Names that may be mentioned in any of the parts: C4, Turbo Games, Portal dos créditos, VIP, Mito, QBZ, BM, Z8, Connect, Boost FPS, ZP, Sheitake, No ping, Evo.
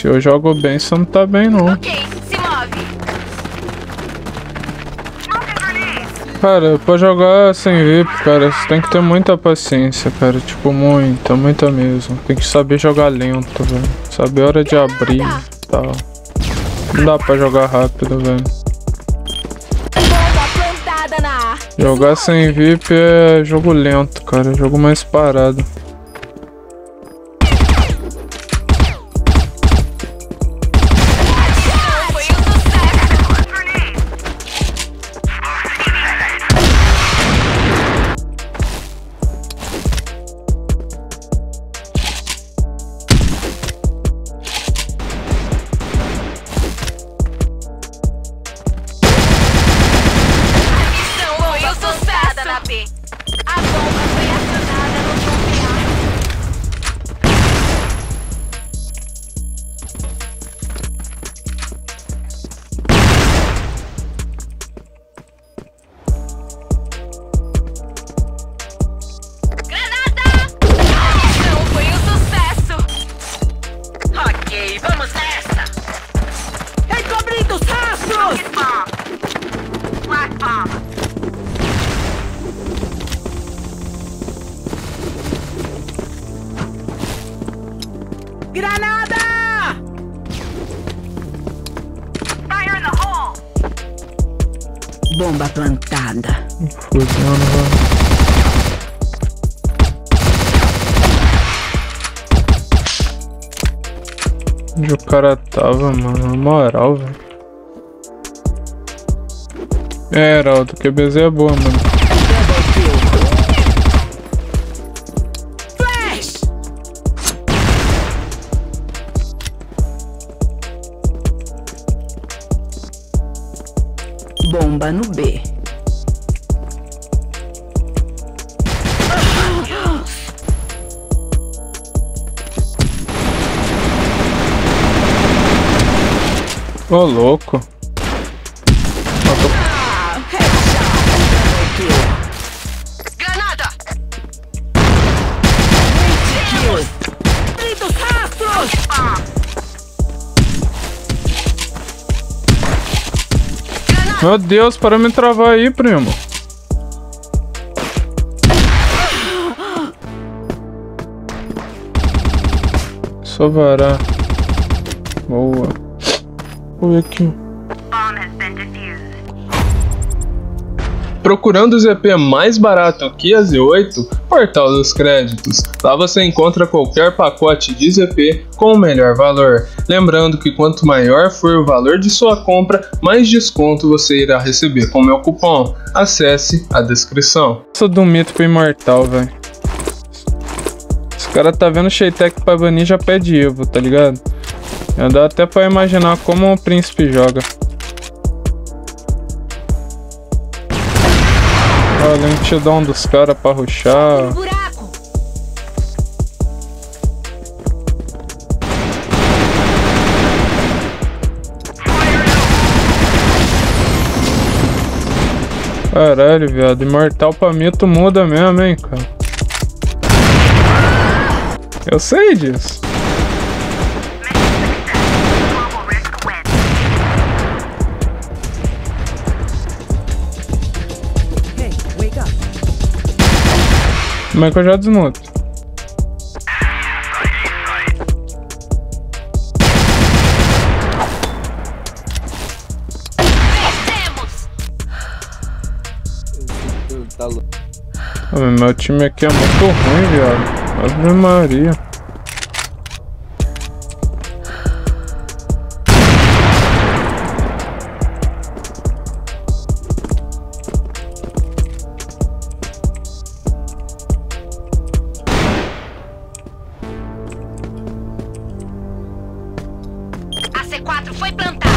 Se eu jogo bem, você não tá bem, não. Ok, se move. Cara, pra jogar sem VIP, cara, você tem que ter muita paciência, cara. Tipo, muita, muita mesmo. Tem que saber jogar lento, velho. Saber a hora de abrir e tal. Não dá pra jogar rápido, velho. Jogar sem VIP é jogo lento, cara. É jogo mais parado. Bomba plantada. Onde o cara tava, mano? Na moral, velho. É, Heraldo, QBZ é boa, mano. Flash! Bomba no B. Ô, louco. Granada. Lindos rastros. Meu Deus, para me travar aí, primo. Só varar. Boa. Vou ver aqui. Procurando o ZP mais barato que a Z8? Portal dos Créditos. Lá você encontra qualquer pacote de ZP com o melhor valor. Lembrando que quanto maior for o valor de sua compra, mais desconto você irá receber com o meu cupom. Acesse a descrição. Sou do mito pro imortal, velho. Esse cara tá vendo Sheitake pra banir já pede Evo, tá ligado? Já dá até pra imaginar como o príncipe joga. Olha a lentidão dos caras pra rushar. Caralho, viado. Imortal pra mito muda mesmo, hein, cara. Eu sei disso. Como é que eu já desmonto? Meu time aqui é muito ruim, viado. Ave Maria. C4 foi plantada.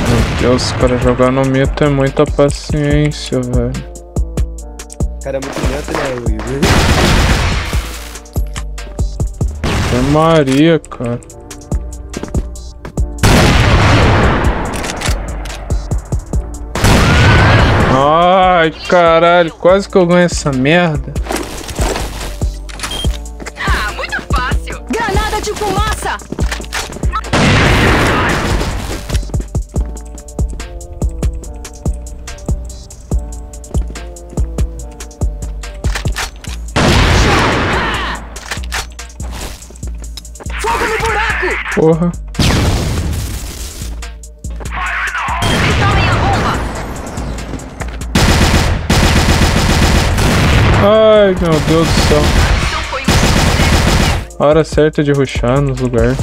Meu Deus, cara, jogar no mito é muita paciência, velho. Cara, é muito lento, né, Will? É Maria, cara. Ai, caralho, quase que eu ganho essa merda. Ah, muito fácil. Granada de fumaça. Fogo no buraco. Porra. Ai, meu Deus do céu. A hora certa de rushar nos lugares.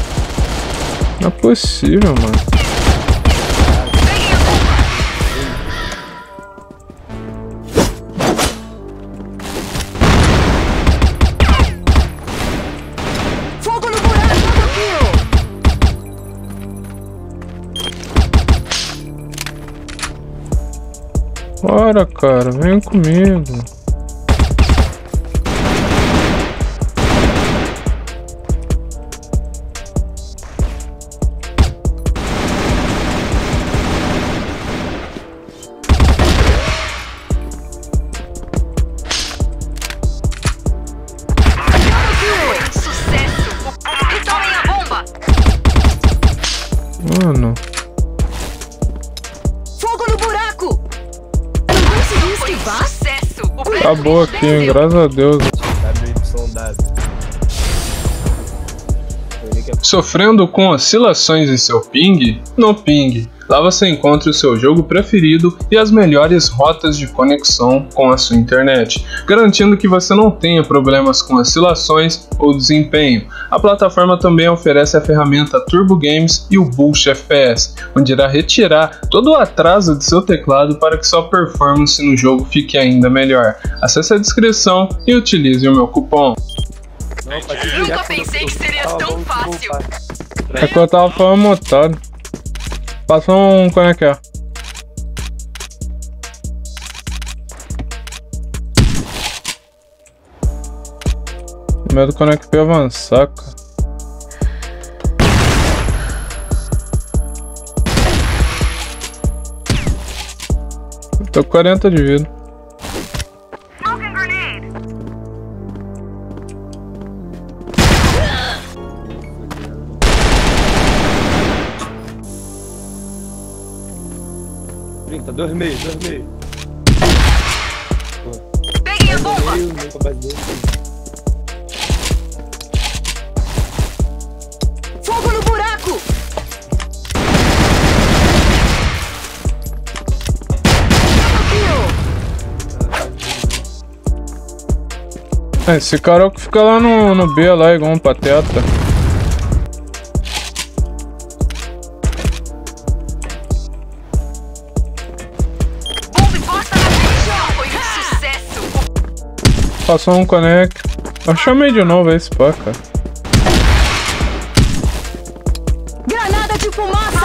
Não é possível, mano. Fogo no buraco. Bora, cara. Vem comigo. Mano. Fogo no buraco. Não consegui esquivar. Acabou aqui, hein? Graças a Deus. Sofrendo com oscilações em seu ping? No ping. Lá você encontra o seu jogo preferido e as melhores rotas de conexão com a sua internet, garantindo que você não tenha problemas com oscilações ou desempenho. A plataforma também oferece a ferramenta Turbo Games e o Boost FPS, onde irá retirar todo o atraso de seu teclado para que sua performance no jogo fique ainda melhor. Acesse a descrição e utilize o meu cupom. Nunca pensei que seria tão fácil. É que eu tava falando montado. Passa um Connect. O meu do Connect pra avançar, cara. Eu tô com 40 de vida. Dormi. Peguei a bomba! Fogo no buraco! Esse cara é o que fica lá no B, lá igual um pateta. Passou um Connect. Eu chamei de novo esse pá, cara. Granada de fumaça!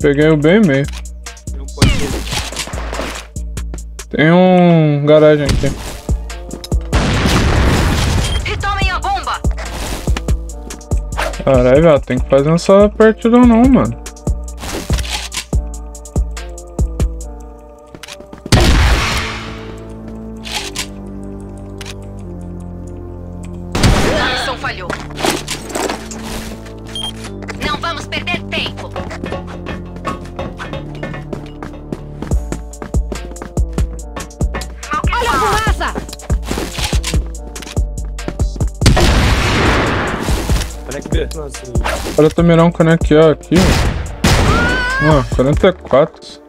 Peguei o BM. Tem um garagem aqui. Retomem a bomba! Caralho, velho, tem que fazer essa partida ou não, mano. Falhou. Não vamos perder tempo. Olha a fumaça. Olha, tô mirando um Connect aqui. Ah, 44.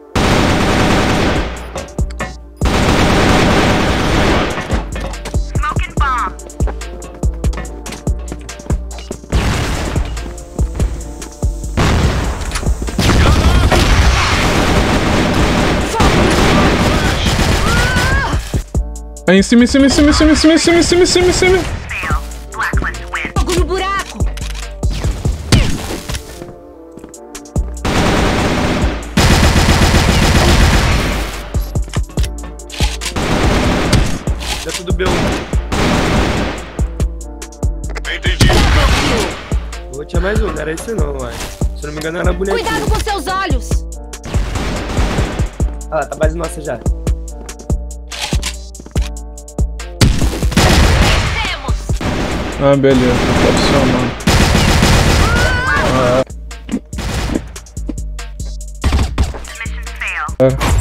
Aí em cima. Fogo no buraco. É tudo B1. Entendi. Tinha mais um, não era esse não, uai. Se não me engano era a bonequinha. Cuidado com seus olhos! Ah lá, tá mais nossa já. Ah, beleza, tá funcionando. Ah.